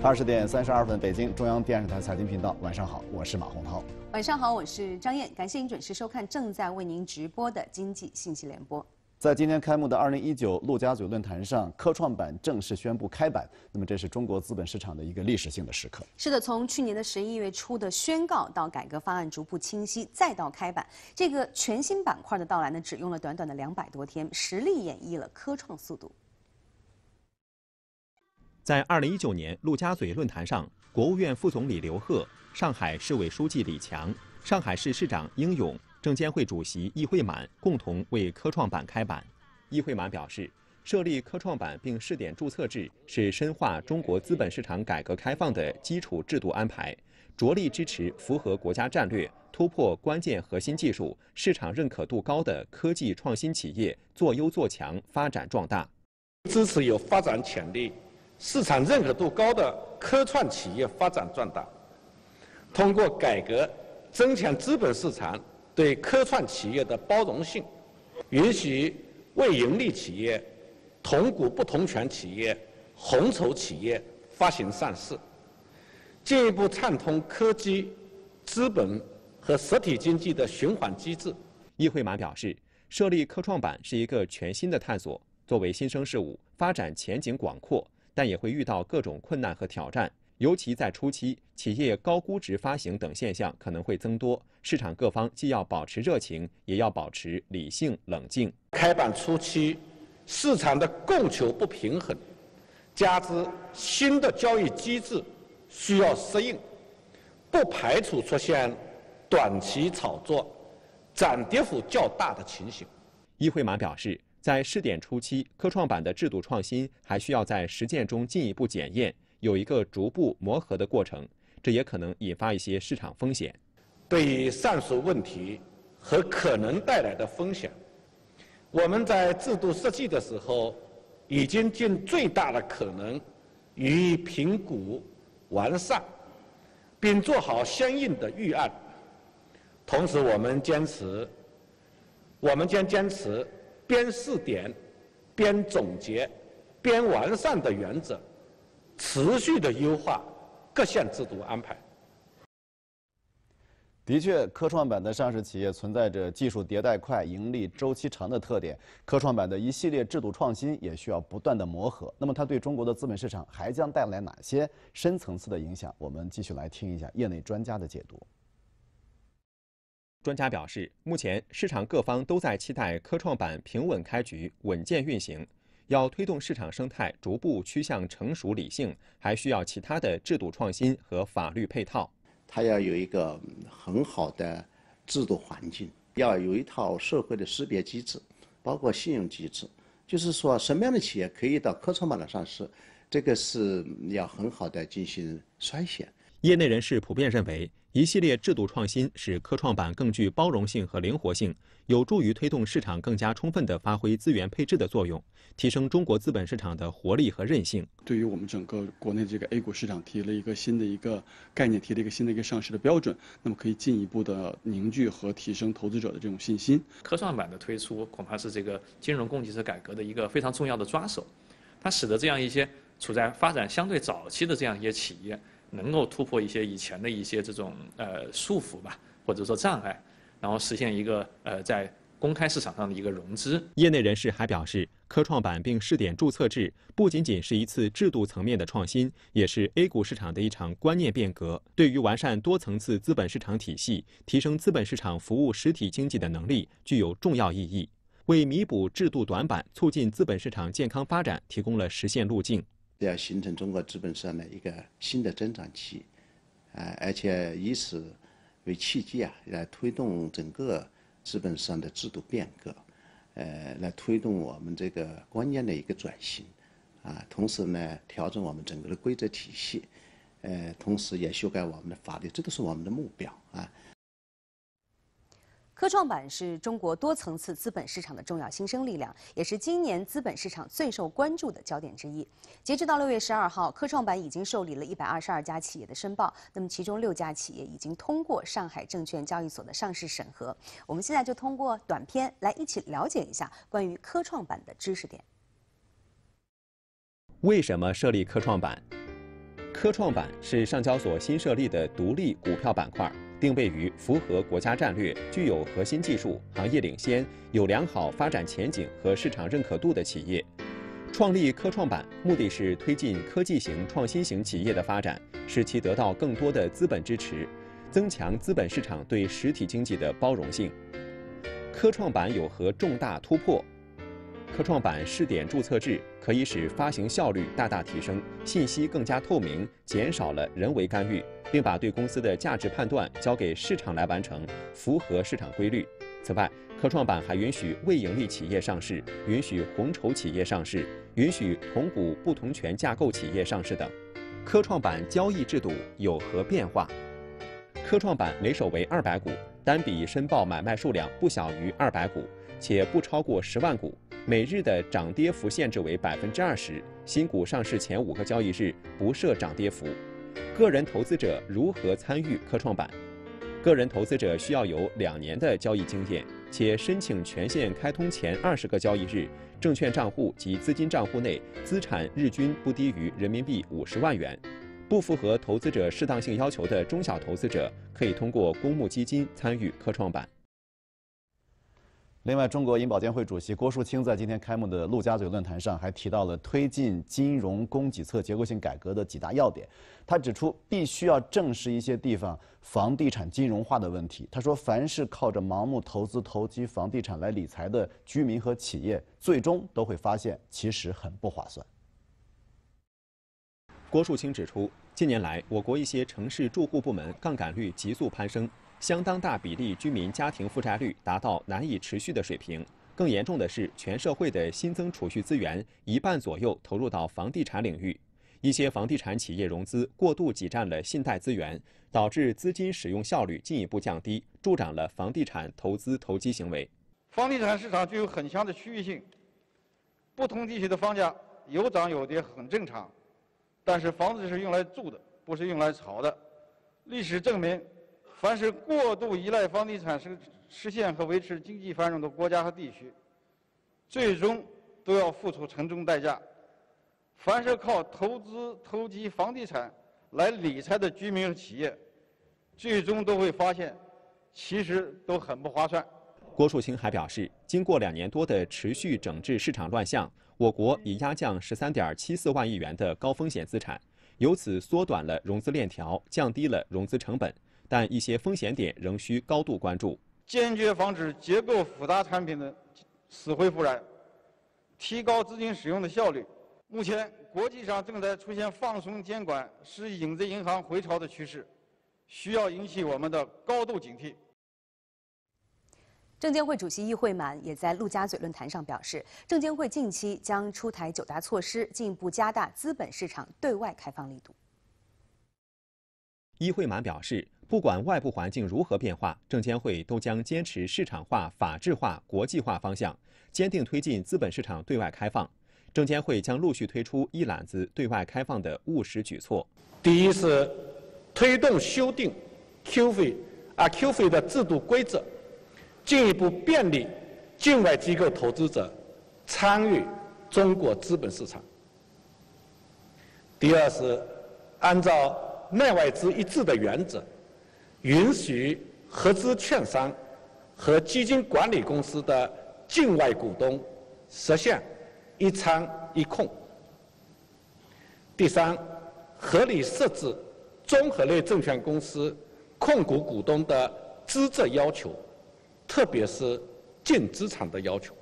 20:32，北京中央电视台财经频道，晚上好，我是马洪涛。晚上好，我是张燕，感谢您准时收看正在为您直播的经济信息联播。在今天开幕的2019陆家嘴论坛上，科创板正式宣布开板。那么，这是中国资本市场的一个历史性的时刻。是的，从去年的11月初的宣告到改革方案逐步清晰，再到开板，这个全新板块的到来呢，只用了短短的200多天，实力演绎了科创速度。 在2019年陆家嘴论坛上，国务院副总理刘鹤、上海市委书记李强、上海市市长应勇、证监会主席易会满共同为科创板开板。易会满表示，设立科创板并试点注册制是深化中国资本市场改革开放的基础制度安排，着力支持符合国家战略、突破关键核心技术、市场认可度高的科技创新企业做优做强、发展壮大，支持有发展潜力、 市场认可度高的科创企业发展壮大，通过改革增强资本市场对科创企业的包容性，允许未盈利企业、同股不同权企业、红筹企业发行上市，进一步畅通科技、资本和实体经济的循环机制。易会满表示，设立科创板是一个全新的探索，作为新生事物，发展前景广阔。 但也会遇到各种困难和挑战，尤其在初期，企业高估值发行等现象可能会增多。市场各方既要保持热情，也要保持理性冷静。开板初期，市场的供求不平衡，加之新的交易机制需要适应，不排除出现短期炒作、涨跌幅较大的情形。易会满表示， 在试点初期，科创板的制度创新还需要在实践中进一步检验，有一个逐步磨合的过程，这也可能引发一些市场风险。对于上述问题和可能带来的风险，我们在制度设计的时候已经尽最大的可能予以评估、完善，并做好相应的预案。同时，我们将坚持 边试点、边总结、边完善的原则，持续的优化各项制度安排。的确，科创板的上市企业存在着技术迭代快、盈利周期长的特点。科创板的一系列制度创新也需要不断的磨合。那么，它对中国的资本市场还将带来哪些深层次的影响？我们继续来听一下业内专家的解读。 专家表示，目前市场各方都在期待科创板平稳开局、稳健运行。要推动市场生态逐步趋向成熟理性，还需要其他的制度创新和法律配套。它要有一个很好的制度环境，要有一套社会的识别机制，包括信用机制。就是说，什么样的企业可以到科创板上市，这个是要很好的进行筛选。 业内人士普遍认为，一系列制度创新使科创板更具包容性和灵活性，有助于推动市场更加充分地发挥资源配置的作用，提升中国资本市场的活力和韧性。对于我们整个国内这个 A 股市场提了一个新的一个概念，提了一个新的一个上市的标准，那么可以进一步的凝聚和提升投资者的这种信心。科创板的推出恐怕是这个金融供给侧改革的一个非常重要的抓手，它使得这样一些处在发展相对早期的这样一些企业， 能够突破一些以前的一些这种束缚吧，或者说障碍，然后实现一个在公开市场上的一个融资。业内人士还表示，科创板并试点注册制不仅仅是一次制度层面的创新，也是 A 股市场的一场观念变革。对于完善多层次资本市场体系、提升资本市场服务实体经济的能力具有重要意义，为弥补制度短板、促进资本市场健康发展提供了实现路径。 要形成中国资本市场的一个新的增长期，而且以此为契机啊，来推动整个资本市场的制度变革，来推动我们这个观念的一个转型，啊，同时呢，调整我们整个的规则体系，同时也修改我们的法律，这都是我们的目标啊。 科创板是中国多层次资本市场的重要新生力量，也是今年资本市场最受关注的焦点之一。截止到6月12号，科创板已经受理了122家企业的申报，那么其中6家企业已经通过上海证券交易所的上市审核。我们现在就通过短片来一起了解一下关于科创板的知识点。为什么设立科创板？科创板是上交所新设立的独立股票板块，定位于符合国家战略、具有核心技术、行业领先、有良好发展前景和市场认可度的企业。创立科创板目的是推进科技型、创新型企业的发展，使其得到更多的资本支持，增强资本市场对实体经济的包容性。科创板有何重大突破？ 科创板试点注册制可以使发行效率大大提升，信息更加透明，减少了人为干预，并把对公司的价值判断交给市场来完成，符合市场规律。此外，科创板还允许未盈利企业上市，允许红筹企业上市，允许同股不同权架构企业上市等。科创板交易制度有何变化？科创板每手为200股，单笔申报买卖数量不小于200股，且不超过10万股。 每日的涨跌幅限制为20%，新股上市前5个交易日不设涨跌幅。个人投资者如何参与科创板？个人投资者需要有2年的交易经验，且申请权限开通前20个交易日，证券账户及资金账户内资产日均不低于人民币50万元。不符合投资者适当性要求的中小投资者，可以通过公募基金参与科创板。 另外，中国银保监会主席郭树清在今天开幕的陆家嘴论坛上还提到了推进金融供给侧结构性改革的几大要点。他指出，必须要正视一些地方房地产金融化的问题。他说，凡是靠着盲目投资投机房地产来理财的居民和企业，最终都会发现其实很不划算。郭树清指出，近年来我国一些城市住户部门杠杆率急速攀升。 相当大比例居民家庭负债率达到难以持续的水平，更严重的是，全社会的新增储蓄资源1半左右投入到房地产领域。一些房地产企业融资过度挤占了信贷资源，导致资金使用效率进一步降低，助长了房地产投资投机行为。房地产市场具有很强的区域性，不同地区的房价有涨有跌很正常，但是房子是用来住的，不是用来炒的。历史证明。 凡是过度依赖房地产实现和维持经济繁荣的国家和地区，最终都要付出沉重代价。凡是靠投资投机房地产来理财的居民和企业，最终都会发现，其实都很不划算。郭树清还表示，经过2年多的持续整治市场乱象，我国已压降13.74万亿元的高风险资产，由此缩短了融资链条，降低了融资成本。 但一些风险点仍需高度关注，坚决防止结构复杂产品的死灰复燃，提高资金使用的效率。目前，国际上正在出现放松监管、使影子银行回潮的趋势，需要引起我们的高度警惕。 证监会主席易会满也在陆家嘴论坛上表示，证监会近期将出台9大措施，进一步加大资本市场对外开放力度。易会满表示。 不管外部环境如何变化，证监会都将坚持市场化、法治化、国际化方向，坚定推进资本市场对外开放。证监会将陆续推出一揽子对外开放的务实举措。第一是推动修订 QF 的制度规则，进一步便利境外机构投资者参与中国资本市场。第二是按照内外资一致的原则。 允许合资券商和基金管理公司的境外股东实现一参一控。第三，合理设置综合类证券公司控股股东的资质要求，特别是净资产的要求。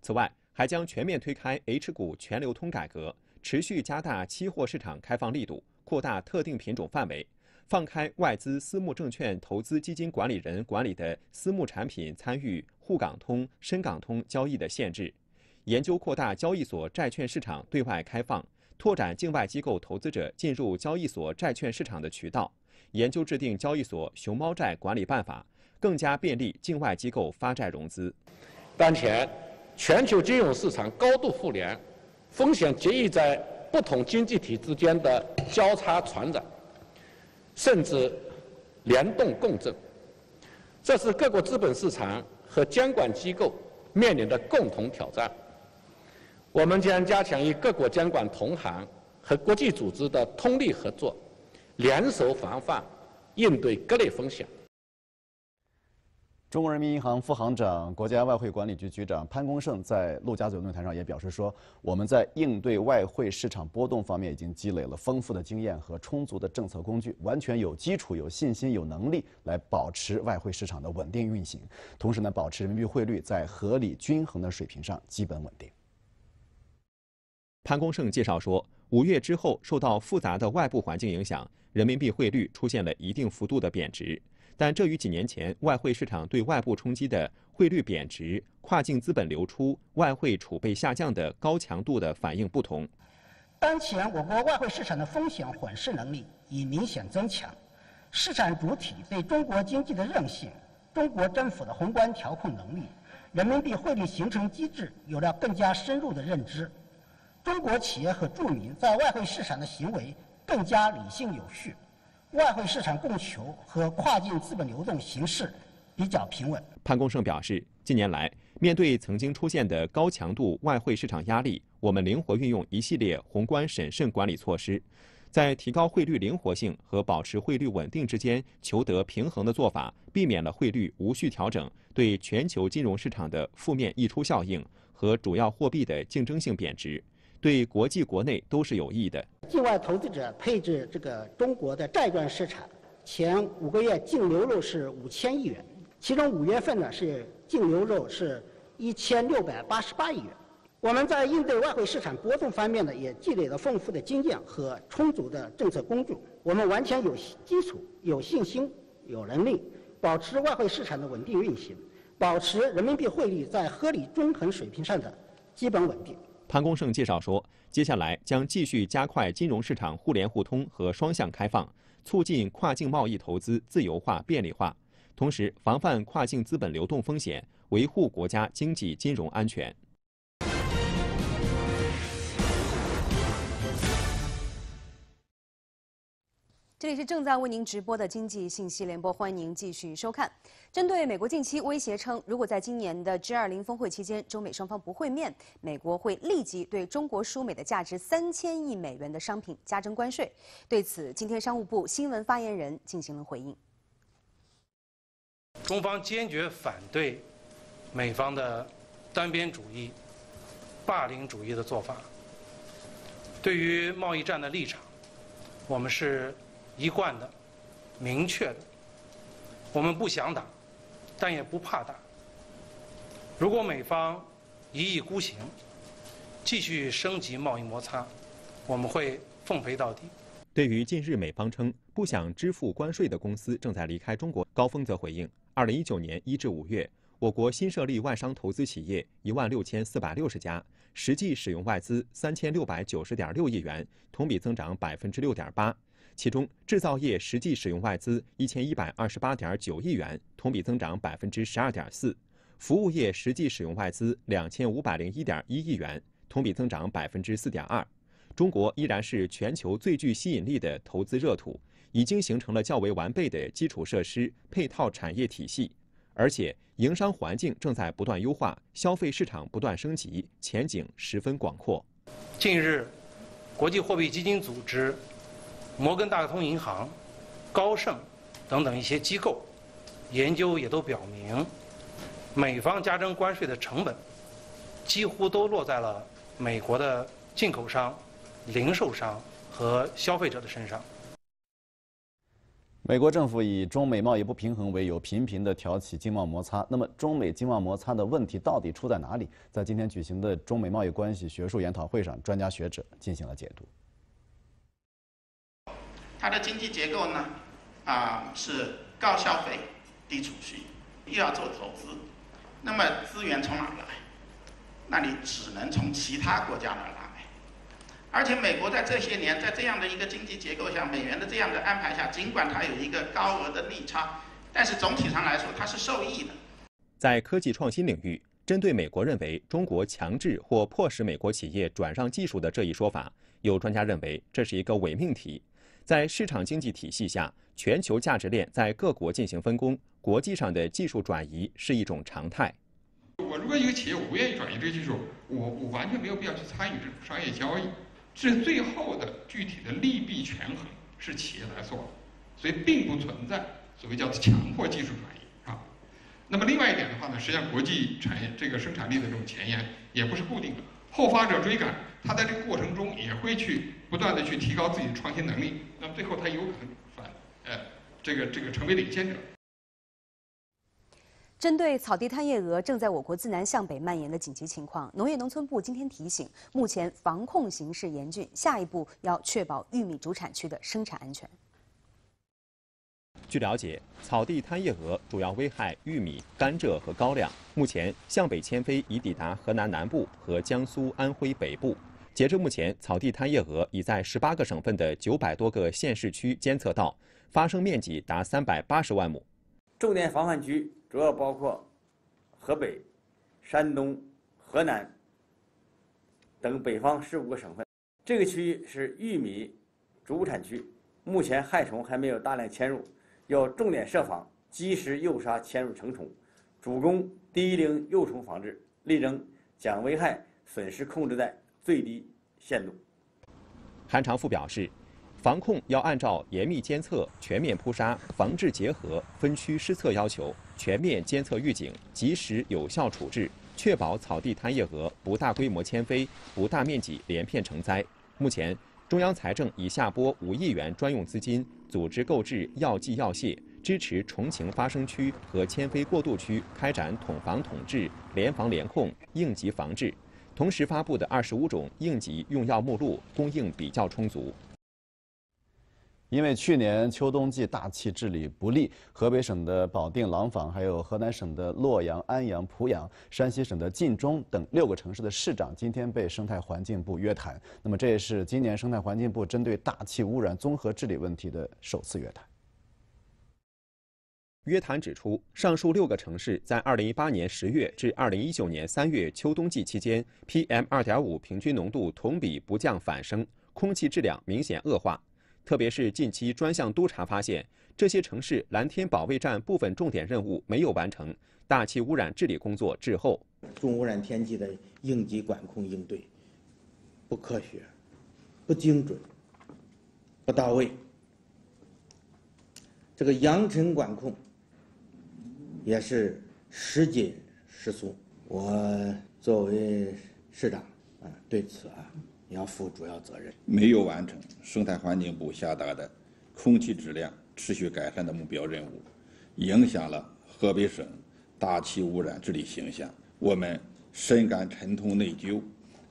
此外，还将全面推开 H 股全流通改革，持续加大期货市场开放力度，扩大特定品种范围。 放开外资私募证券投资基金管理人管理的私募产品参与沪港通、深港通交易的限制，研究扩大交易所债券市场对外开放，拓展境外机构投资者进入交易所债券市场的渠道，研究制定交易所熊猫债管理办法，更加便利境外机构发债融资。当前，全球金融市场高度互联，风险极易在不同经济体之间的交叉传染。 甚至联动共振，这是各国资本市场和监管机构面临的共同挑战。我们将加强与各国监管同行和国际组织的通力合作，联手防范，应对各类风险。 中国人民银行副行长、国家外汇管理局局长潘功胜在陆家嘴论坛上也表示说，我们在应对外汇市场波动方面已经积累了丰富的经验和充足的政策工具，完全有基础、有信心、有能力来保持外汇市场的稳定运行，同时呢，保持人民币汇率在合理均衡的水平上基本稳定。潘功胜介绍说，5月之后，受到复杂的外部环境影响，人民币汇率出现了一定幅度的贬值。 但这与几年前外汇市场对外部冲击的汇率贬值、跨境资本流出、外汇储备下降的高强度的反应不同。当前我国外汇市场的风险缓释能力已明显增强，市场主体对中国经济的韧性、中国政府的宏观调控能力、人民币汇率形成机制有了更加深入的认知，中国企业和住民在外汇市场的行为更加理性有序。 外汇市场供求和跨境资本流动形势比较平稳。潘功胜表示，近年来，面对曾经出现的高强度外汇市场压力，我们灵活运用一系列宏观审慎管理措施，在提高汇率灵活性和保持汇率稳定之间求得平衡的做法，避免了汇率无序调整对全球金融市场的负面溢出效应和主要货币的竞争性贬值。 对国际国内都是有益的。境外投资者配置这个中国的债券市场，前5个月净流入是5000亿元，其中5月份呢是净流入是1688亿元。我们在应对外汇市场波动方面呢，也积累了丰富的经验和充足的政策工具，我们完全有基础、有信心、有能力保持外汇市场的稳定运行，保持人民币汇率在合理均衡水平上的基本稳定。 潘功胜介绍说，接下来将继续加快金融市场互联互通和双向开放，促进跨境贸易投资自由化便利化，同时防范跨境资本流动风险，维护国家经济金融安全。这里是正在为您直播的经济信息联播，欢迎您继续收看。 针对美国近期威胁称，如果在今年的 G20 峰会期间，中美双方不会面，美国会立即对中国输美的价值3000亿美元的商品加征关税。对此，今天商务部新闻发言人进行了回应。中方坚决反对美方的单边主义、霸凌主义的做法。对于贸易战的立场，我们是一贯的、明确的。我们不想打。 但也不怕打。如果美方一意孤行，继续升级贸易摩擦，我们会奉陪到底。对于近日美方称不想支付关税的公司正在离开中国，高峰则回应：2019年1至5月，我国新设立外商投资企业16460家，实际使用外资3690.6亿元，同比增长6.8%。 其中，制造业实际使用外资1128.9亿元，同比增长12.4%；服务业实际使用外资2501.1亿元，同比增长4.2%。中国依然是全球最具吸引力的投资热土，已经形成了较为完备的基础设施配套产业体系，而且营商环境正在不断优化，消费市场不断升级，前景十分广阔。近日，国际货币基金组织、 摩根大通银行、高盛等等一些机构研究也都表明，美方加征关税的成本几乎都落在了美国的进口商、零售商和消费者的身上。 美国政府以中美贸易不平衡为由，频频地挑起经贸摩擦。那么，中美经贸摩擦的问题到底出在哪里？在今天举行的中美贸易关系学术研讨会上，专家学者进行了解读。 它的经济结构呢，是高消费、低储蓄，又要做投资，那么资源从哪来？那你只能从其他国家那来。而且美国在这些年在这样的一个经济结构下，美元的这样的安排下，尽管它有一个高额的利差，但是总体上来说它是受益的。在科技创新领域，针对美国认为中国强制或迫使美国企业转让技术的这一说法，有专家认为这是一个伪命题。 在市场经济体系下，全球价值链在各国进行分工，国际上的技术转移是一种常态。我如果一个企业我不愿意转移这个技术，我完全没有必要去参与这种商业交易。至最后的具体的利弊权衡是企业来做的，所以并不存在所谓叫强迫技术转移啊。那么另外一点的话呢，实际上国际产业这个生产力的这种前沿也不是固定的，后发者追赶，他在这个过程中也会去不断的去提高自己的创新能力，那么最后他有可能这个成为领先者。 针对草地摊业鹅正在我国自南向北蔓延的紧急情况，农业农村部今天提醒，目前防控形势严峻，下一步要确保玉米主产区的生产安全。据了解，草地摊业鹅主要危害玉米、甘蔗和高粱。目前向北迁飞已抵达河南南部和江苏、安徽北部。截至目前，草地摊业鹅已在18个省份的900多个县市区监测到，发生面积达380万亩。重点防范区 主要包括河北、山东、河南等北方15个省份。这个区域是玉米主产区，目前害虫还没有大量迁入，要重点设防，及时诱杀迁入成虫，主攻低龄幼虫防治，力争将危害损失控制在最低限度。韩长赋表示， 防控要按照严密监测、全面扑杀、防治结合、分区施策要求，全面监测预警，及时有效处置，确保草地摊业鹅不大规模迁飞、不大面积连片成灾。目前，中央财政已下拨5亿元专用资金，组织购置药剂药械，支持重情发生区和迁飞过渡区开展统防统治、联防联控、应急防治。同时发布的25种应急用药目录供应比较充足。 因为去年秋冬季大气治理不力，河北省的保定、廊坊，还有河南省的洛阳、安阳、濮阳，山西省的晋中等6个城市的市长今天被生态环境部约谈。那么，这也是今年生态环境部针对大气污染综合治理问题的首次约谈。约谈指出，上述6个城市在2018年10月至2019年3月秋冬季期间 ，PM2.5 平均浓度同比不降反升，空气质量明显恶化。 特别是近期专项督查发现，这些城市蓝天保卫战部分重点任务没有完成，大气污染治理工作滞后。重污染天气的应急管控应对不科学、不精准、不到位。这个扬尘管控也是时紧时松。我作为市长啊，对此啊 要负主要责任，没有完成生态环境部下达的空气质量持续改善的目标任务，影响了河北省大气污染治理形象。我们深感沉痛内疚，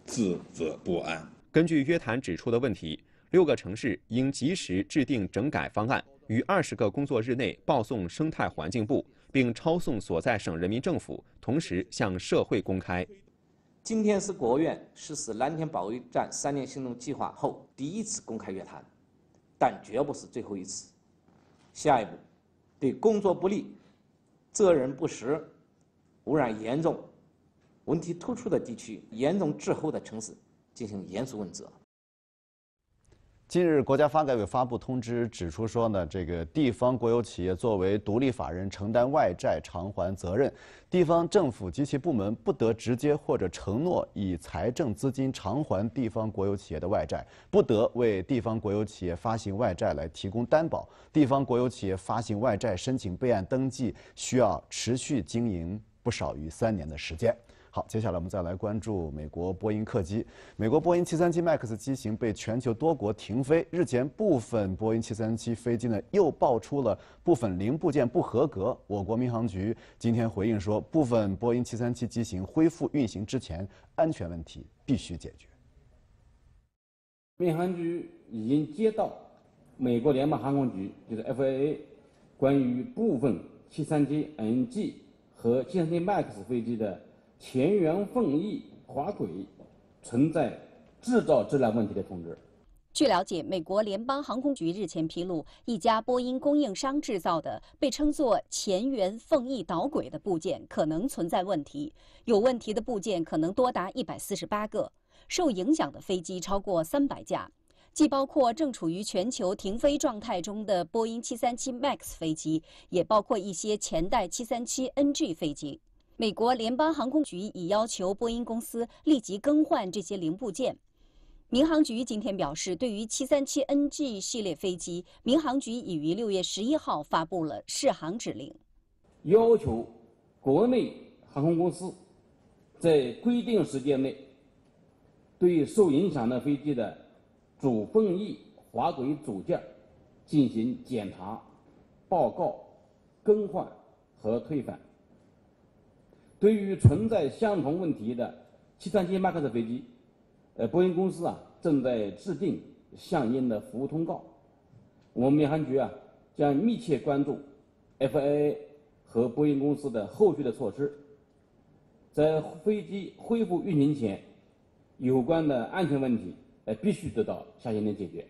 自责不安。根据约谈指出的问题，6个城市应及时制定整改方案，于20个工作日内报送生态环境部，并抄送所在省人民政府，同时向社会公开。 今天是国务院实施蓝天保卫战3年行动计划后第一次公开约谈，但绝不是最后一次。下一步，对工作不力、责任不实、污染严重、问题突出的地区、严重滞后的城市进行严肃问责。 近日，国家发改委发布通知，指出说呢，这个地方国有企业作为独立法人承担外债偿还责任，地方政府及其部门不得直接或者承诺以财政资金偿还地方国有企业的外债，不得为地方国有企业发行外债来提供担保。地方国有企业发行外债申请备案登记需要持续经营不少于3年的时间。 好，接下来我们再来关注美国波音客机。美国波音737 MAX 机型被全球多国停飞。日前，部分波音737飞机呢又爆出了部分零部件不合格。我国民航局今天回应说，部分波音737机型恢复运行之前，安全问题必须解决。民航局已经接到美国联邦航空局就是 FAA 关于部分737NG 和737 MAX 飞机的 前缘缝隙滑轨存在制造质量问题的通知。据了解，美国联邦航空局日前披露，一家波音供应商制造的被称作前缘缝隙导轨的部件可能存在问题，有问题的部件可能多达148个，受影响的飞机超过300架。 既包括正处于全球停飞状态中的波音737 MAX 飞机，也包括一些前代737NG 飞机。 美国联邦航空局已要求波音公司立即更换这些零部件。民航局今天表示，对于 737NG 系列飞机，民航局已于6月11号发布了试航指令，要求国内航空公司在规定时间内对受影响的飞机的主泵翼滑轨组件进行检查、报告、更换和退返。对于存在相同问题的737MAX 飞机，波音公司正在制定相应的服务通告。我们民航局将密切关注 FAA 和波音公司的后续的措施，在飞机恢复运行前，有关的安全问题必须得到下一轮解决。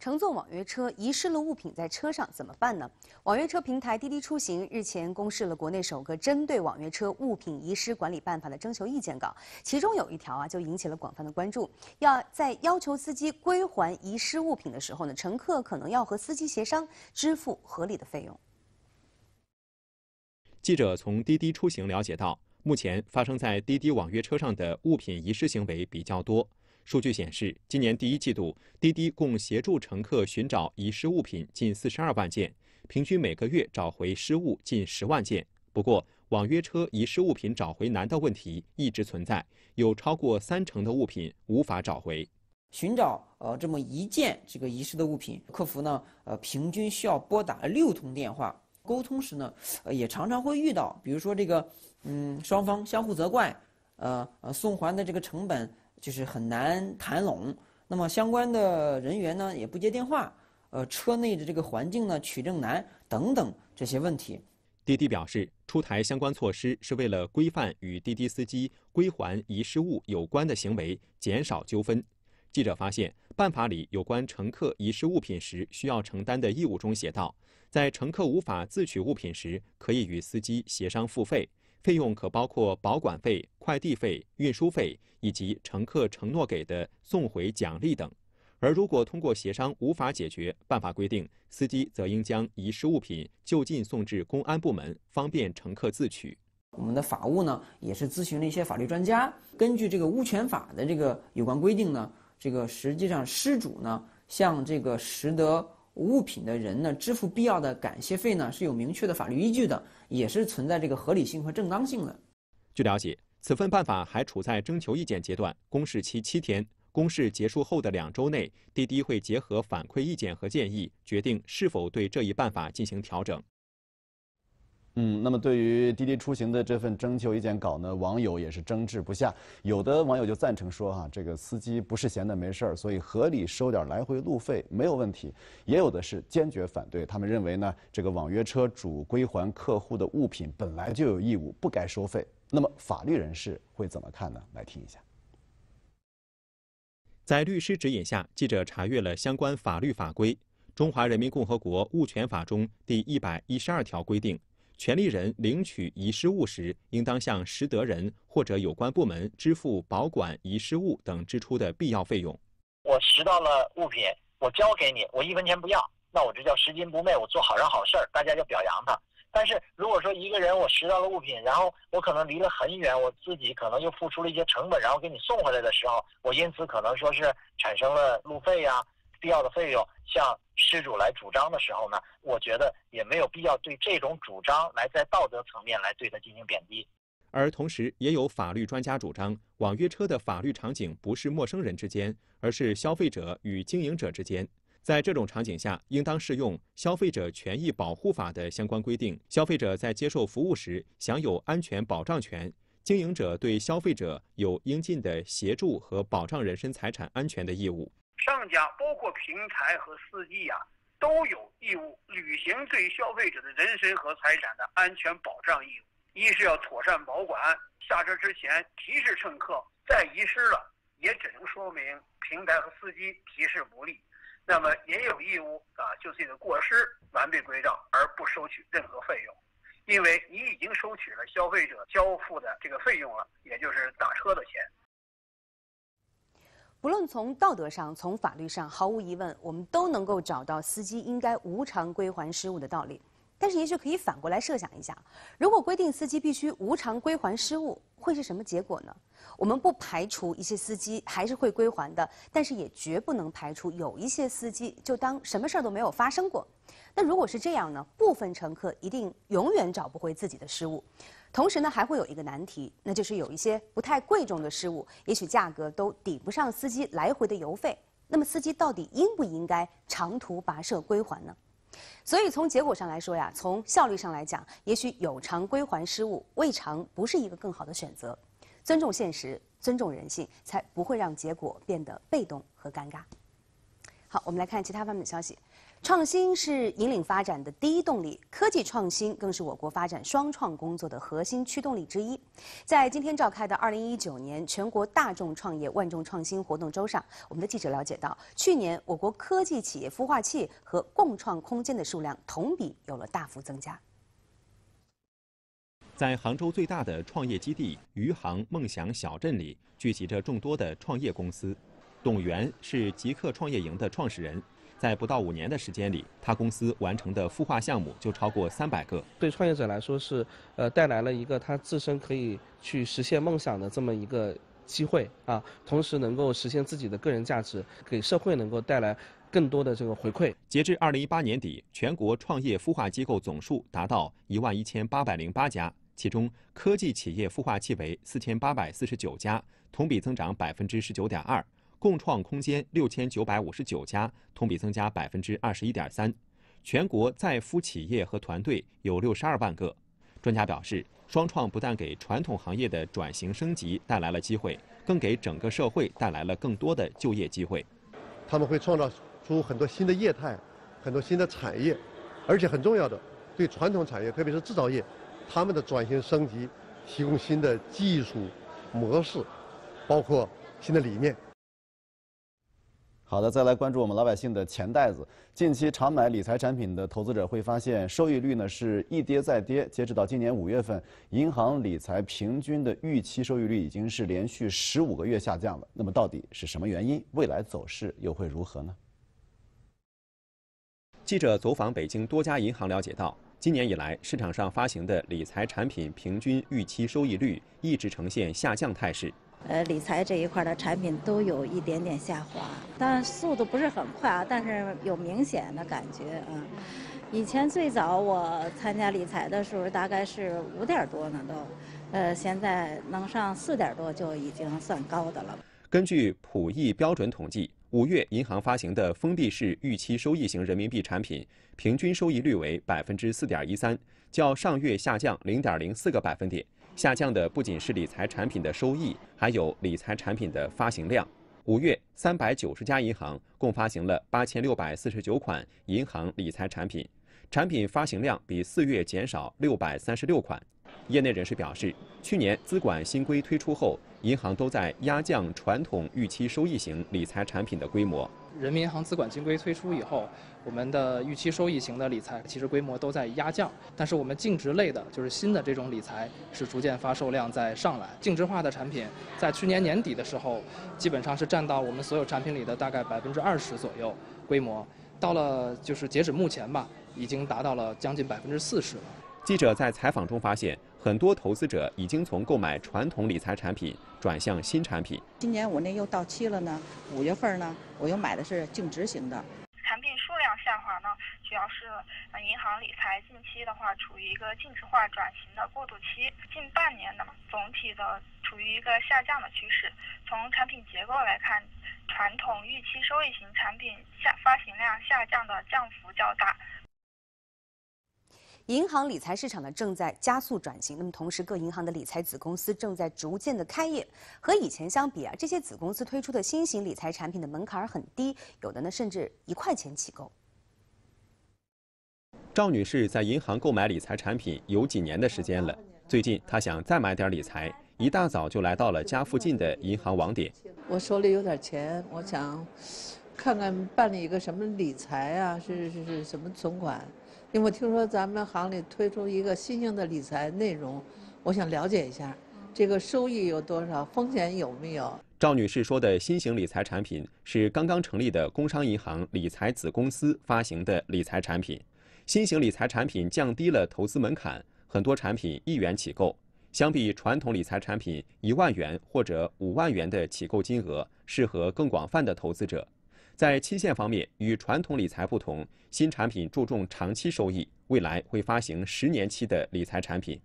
乘坐网约车遗失了物品在车上怎么办呢？网约车平台滴滴出行日前公示了国内首个针对网约车物品遗失管理办法的征求意见稿，其中有一条就引起了广泛的关注。要求司机归还遗失物品的时候呢，乘客可能要和司机协商支付合理的费用。记者从滴滴出行了解到，目前发生在滴滴网约车上的物品遗失行为比较多。数据显示，今年第一季度，滴滴共协助乘客寻找遗失物品近42万件，平均每个月找回失物近10万件。不过，网约车遗失物品找回难的问题一直存在，有超过30%的物品无法找回。寻找这么一件这个遗失的物品，客服呢平均需要拨打6通电话。沟通时呢也常常会遇到，比如说这个双方相互责怪，送还的这个成本就是很难谈拢，那么相关的人员呢也不接电话，车内的这个环境呢取证难等等这些问题。滴滴表示，出台相关措施是为了规范与滴滴司机归还遗失物有关的行为，减少纠纷。记者发现，办法里有关乘客遗失物品时需要承担的义务中写道，在乘客无法自取物品时，可以与司机协商付费。费用可包括保管费、快递费、运输费以及乘客承诺给的送回奖励等。而如果通过协商无法解决，办法规定，司机则应将遗失物品就近送至公安部门，方便乘客自取。我们的法务呢，也是咨询了一些法律专家，根据这个物权法的这个有关规定呢，这个实际上失主呢向这个拾得物品的人呢支付必要的感谢费呢是有明确的法律依据的，也是存在这个合理性和正当性的。据了解，此份办法还处在征求意见阶段，公示期7天。公示结束后的2周内，滴滴会结合反馈意见和建议，决定是否对这一办法进行调整。那么对于滴滴出行的这份征求意见稿呢，网友也是争执不下。有的网友就赞成说这个司机不是闲的没事儿，所以合理收点来回路费没有问题。也有的是坚决反对，他们认为呢，这个网约车主归还客户的物品本来就有义务，不该收费。那么法律人士会怎么看呢？来听一下。在律师指引下，记者查阅了相关法律法规。中华人民共和国物权法中第112条规定，权利人领取遗失物时，应当向拾得人或者有关部门支付保管遗失物等支出的必要费用。我拾到了物品，我交给你，我1分钱不要，那我这叫拾金不昧，我做好人好事儿，大家就表扬他。但是如果说一个人我拾到了物品，然后我可能离了很远，我自己可能又付出了一些成本，然后给你送回来的时候，我因此可能说是产生了路费呀、必要的费用，向失主来主张的时候呢，我觉得也没有必要对这种主张来在道德层面来对它进行贬低。而同时，也有法律专家主张，网约车的法律场景不是陌生人之间，而是消费者与经营者之间。在这种场景下，应当适用《消费者权益保护法》的相关规定，消费者在接受服务时享有安全保障权，经营者对消费者有应尽的协助和保障人身财产安全的义务。商家包括平台和司机都有义务履行对消费者的人身和财产的安全保障义务。一是要妥善保管，下车之前提示乘客，再遗失了也只能说明平台和司机提示不力，那么也有义务就自己的过失完璧归赵，而不收取任何费用。因为你已经收取了消费者交付的这个费用了，也就是打车的钱。不论从道德上，从法律上，毫无疑问，我们都能够找到司机应该无偿归还失物的道理。但是也许可以反过来设想一下，如果规定司机必须无偿归还失物，会是什么结果呢？我们不排除一些司机还是会归还的，但是也绝不能排除有一些司机就当什么事儿都没有发生过。那如果是这样呢？部分乘客一定永远找不回自己的失物。同时呢，还会有一个难题，那就是有一些不太贵重的失物，也许价格都抵不上司机来回的油费。那么司机到底应不应该长途跋涉归还呢？ 所以从结果上来说呀，从效率上来讲，也许有偿归还失物未尝不是一个更好的选择。尊重现实，尊重人性，才不会让结果变得被动和尴尬。好，我们来看其他方面的消息。创新是引领发展的第一动力，科技创新更是我国发展双创工作的核心驱动力之一。在今天召开的2019年全国大众创业万众创新活动周上，我们的记者了解到，去年我国科技企业孵化器和共创空间的数量同比有了大幅增加。 在杭州最大的创业基地余杭梦想小镇里，聚集着众多的创业公司。董源是极客创业营的创始人，在不到5年的时间里，他公司完成的孵化项目就超过300个。对创业者来说是，带来了一个他自身可以去实现梦想的这么一个机会啊，同时能够实现自己的个人价值，给社会能够带来更多的这个回馈。截至2018年底，全国创业孵化机构总数达到11808家。 其中，科技企业孵化器为4849家，同比增长19.2%；共创空间6959家，同比增加21.3%。全国在孵企业和团队有62万个。专家表示，双创不但给传统行业的转型升级带来了机会，更给整个社会带来了更多的就业机会。他们会创造出很多新的业态，很多新的产业，而且很重要的，对传统产业，特别是制造业。 他们的转型升级提供新的技术模式，包括新的理念。好的，再来关注我们老百姓的钱袋子。近期常买理财产品的投资者会发现，收益率呢是一跌再跌。截止到今年5月份，银行理财平均的预期收益率已经是连续15个月下降了。那么到底是什么原因？未来走势又会如何呢？记者走访北京多家银行了解到。 今年以来，市场上发行的理财产品平均预期收益率一直呈现下降态势。理财这一块的产品都有一点点下滑，但速度不是很快啊，但是有明显的感觉啊。以前最早我参加理财的时候，大概是5点多呢都，现在能上4点多就已经算高的了。根据普益标准统计。 5月，银行发行的封闭式预期收益型人民币产品平均收益率为4.13%，较上月下降0.04个百分点。下降的不仅是理财产品的收益，还有理财产品的发行量。5月，390家银行共发行了8649款银行理财产品，产品发行量比4月减少636款。业内人士表示，去年资管新规推出后。 银行都在压降传统预期收益型理财产品的规模。人民银行资管新规推出以后，我们的预期收益型的理财其实规模都在压降，但是我们净值类的，就是新的这种理财是逐渐发售量在上来。净值化的产品在去年年底的时候，基本上是占到我们所有产品里的大概20%左右规模，到了就是截止目前吧，已经达到了将近40%了。记者在采访中发现。 很多投资者已经从购买传统理财产品转向新产品。今年我那又到期了呢，5月份呢，我又买的是净值型的。产品数量下滑呢，主要是银行理财近期的话处于一个净值化转型的过渡期，近半年呢总体的处于一个下降的趋势。从产品结构来看，传统预期收益型产品发行量下降的降幅较大。 银行理财市场呢正在加速转型，那么同时各银行的理财子公司正在逐渐的开业。和以前相比啊，这些子公司推出的新型理财产品的门槛很低，有的呢甚至1块钱起购。赵女士在银行购买理财产品有几年的时间了，最近她想再买点理财，一大早就来到了家附近的银行网点。我手里有点钱，我想看看办理一个什么理财啊，是什么存款。 因为我听说咱们行里推出一个新型的理财内容，我想了解一下，这个收益有多少，风险有没有？赵女士说的新型理财产品是刚刚成立的工商银行理财子公司发行的理财产品，新型理财产品降低了投资门槛，很多产品1元起购，相比传统理财产品1万元或者5万元的起购金额，适合更广泛的投资者。在期限方面，与传统理财不同，新产品注重长期收益，未来会发行10年期的理财产品。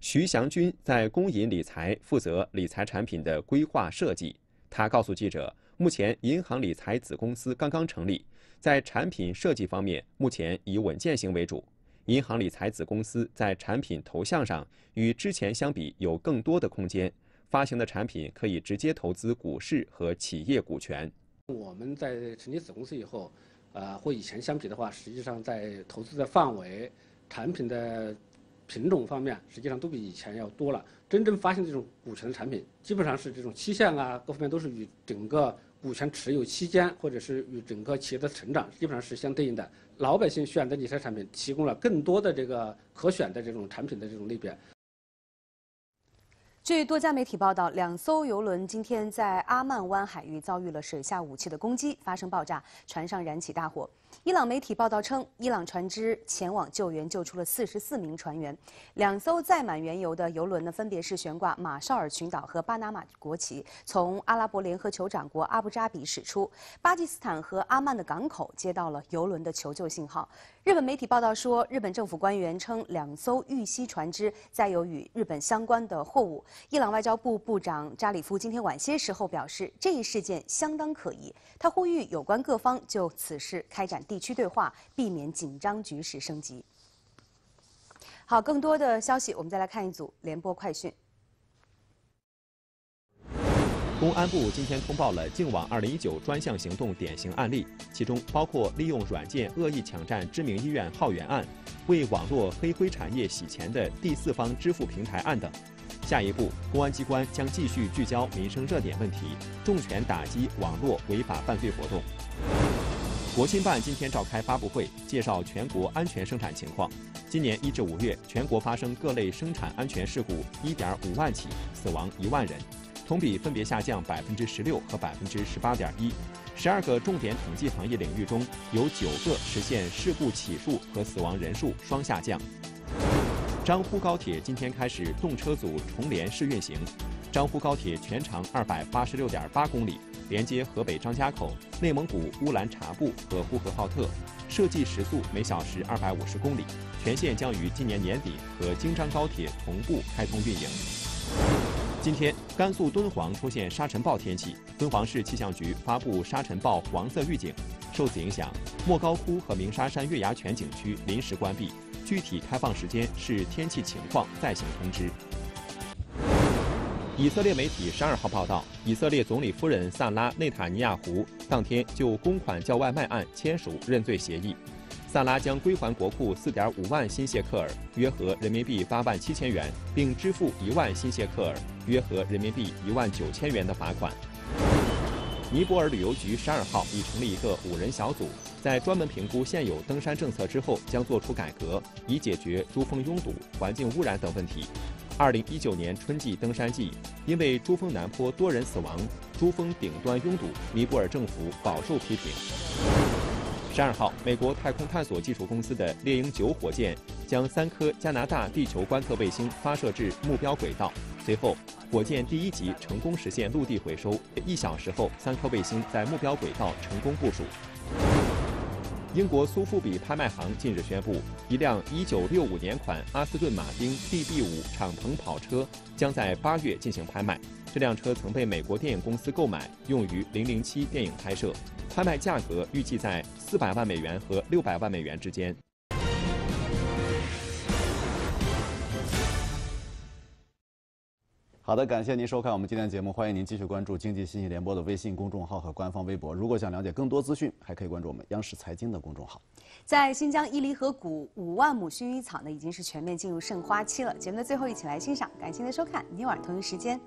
徐祥军在工银理财负责理财产品的规划设计，他告诉记者。 目前，银行理财子公司刚刚成立，在产品设计方面，目前以稳健型为主。银行理财子公司在产品投向上与之前相比有更多的空间，发行的产品可以直接投资股市和企业股权。我们在成立子公司以后，和以前相比的话，实际上在投资的范围、产品的品种方面，实际上都比以前要多了。真正发行这种股权的产品，基本上是这种期限啊，各方面都是与整个。 股权持有期间，或者是与整个企业的成长，基本上是相对应的。老百姓选择理财产品，提供了更多的这个可选的这种产品的这种类别。据多家媒体报道，2艘邮轮今天在阿曼湾海域遭遇了水下武器的攻击，发生爆炸，船上燃起大火。伊朗媒体报道称，伊朗船只前往救援，救出了44名船员。2艘载满原油的邮轮呢，分别是悬挂马绍尔群岛和巴拿马国旗，从阿拉伯联合酋长国阿布扎比驶出。巴基斯坦和阿曼的港口接到了邮轮的求救信号。日本媒体报道说，日本政府官员称，2艘遇袭船只载有与日本相关的货物。 伊朗外交部部长扎里夫今天晚些时候表示，这一事件相当可疑。他呼吁有关各方就此事开展地区对话，避免紧张局势升级。好，更多的消息，我们再来看一组联播快讯。公安部今天通报了净网2019专项行动典型案例，其中包括利用软件恶意抢占知名医院号源案、为网络黑灰产业洗钱的第四方支付平台案等。 下一步，公安机关将继续聚焦民生热点问题，重拳打击网络违法犯罪活动。国新办今天召开发布会，介绍全国安全生产情况。今年1至5月，全国发生各类生产安全事故1.5万起，死亡1万人，同比分别下降16%和18.1%。12个重点统计行业领域中，有9个实现事故起数和死亡人数双下降。 漳沪高铁今天开始动车组重联试运行。漳沪高铁全长286.8公里，连接河北张家口、内蒙古乌兰察布和呼和浩特，设计时速每小时250公里。全线将于今年年底和京张高铁同步开通运营。今天，甘肃敦煌出现沙尘暴天气，敦煌市气象局发布沙尘暴黄色预警。受此影响，莫高窟和鸣沙山月牙泉景区临时关闭。 具体开放时间视天气情况再行通知。以色列媒体12号报道，以色列总理夫人萨拉·内塔尼亚胡当天就公款叫外卖案签署认罪协议。萨拉将归还国库4.5万新谢克尔，约合人民币87000元，并支付1万新谢克尔，约合人民币19000元的罚款。 尼泊尔旅游局12号已成立一个5人小组，在专门评估现有登山政策之后，将做出改革，以解决珠峰拥堵、环境污染等问题。2019年春季登山季，因为珠峰南坡多人死亡、珠峰顶端拥堵，尼泊尔政府饱受批评。12号，美国太空探索技术公司的猎鹰9火箭将3颗加拿大地球观测卫星发射至目标轨道，随后。 火箭第1级成功实现陆地回收，1小时后，3颗卫星在目标轨道成功部署。英国苏富比拍卖行近日宣布，一辆1965年款阿斯顿马丁 DB5 敞篷跑车将在8月进行拍卖。这辆车曾被美国电影公司购买，用于007电影拍摄。拍卖价格预计在400万美元和600万美元之间。 好的，感谢您收看我们今天的节目，欢迎您继续关注经济信息联播的微信公众号和官方微博。如果想了解更多资讯，还可以关注我们央视财经的公众号。在新疆伊犁河谷5万亩薰衣草呢，已经是全面进入盛花期了。节目的最后，一起来欣赏。感谢您的收看，明天晚上同一时间。